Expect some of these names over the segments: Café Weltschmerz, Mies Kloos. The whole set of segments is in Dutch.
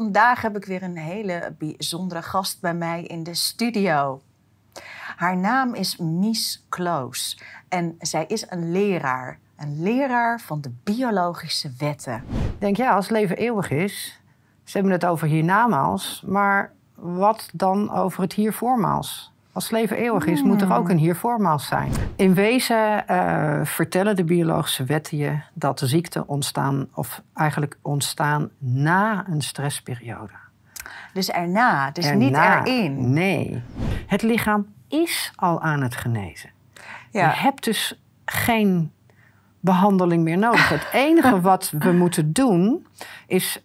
Vandaag heb ik weer een hele bijzondere gast bij mij in de studio. Haar naam is Mies Kloos en zij is een leraar. Een leraar van de biologische wetten. Ik denk, ja, als leven eeuwig is, ze hebben het over hiernamaals, maar wat dan over het hiervoormaals? Als leven eeuwig is, moet er ook een hiervoormaals zijn. In wezen vertellen de biologische wetten je dat de ziekten ontstaan, of eigenlijk ontstaan na een stressperiode. Dus erna, dus erna, niet erin. Nee. Het lichaam is al aan het genezen. Ja. Je hebt dus geen behandeling meer nodig. Het enige wat we moeten doen is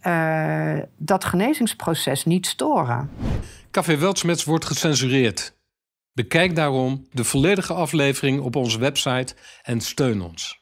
dat genezingsproces niet storen. Café Weltschmerz wordt gecensureerd. Bekijk daarom de volledige aflevering op onze website en steun ons.